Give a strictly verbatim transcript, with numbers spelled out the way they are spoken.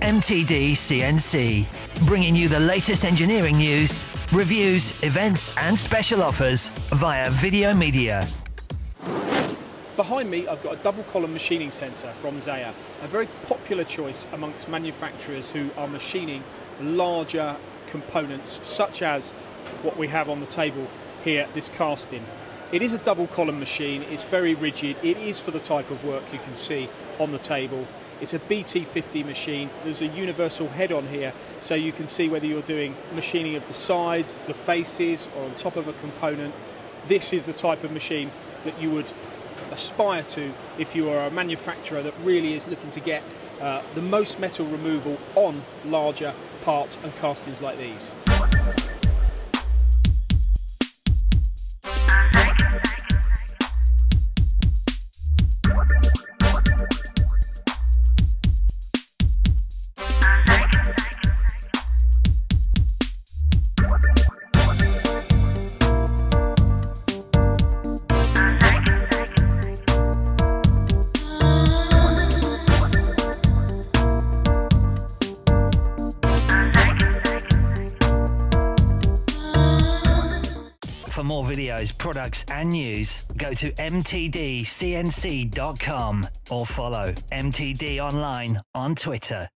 M T D C N C, bringing you the latest engineering news, reviews, events and special offers via video media. Behind me I've got a double column machining centre from Zayer, a very popular choice amongst manufacturers who are machining larger components such as what we have on the table here, this casting. It is a double column machine, it's very rigid, it is for the type of work you can see on the table. It's a B T fifty machine, there's a universal head on here so you can see whether you're doing machining of the sides, the faces or on top of a component. This is the type of machine that you would aspire to if you are a manufacturer that really is looking to get uh, the most metal removal on larger parts and castings like these. For more videos, products and news, go to M T D C N C dot com or follow M T D Online on Twitter.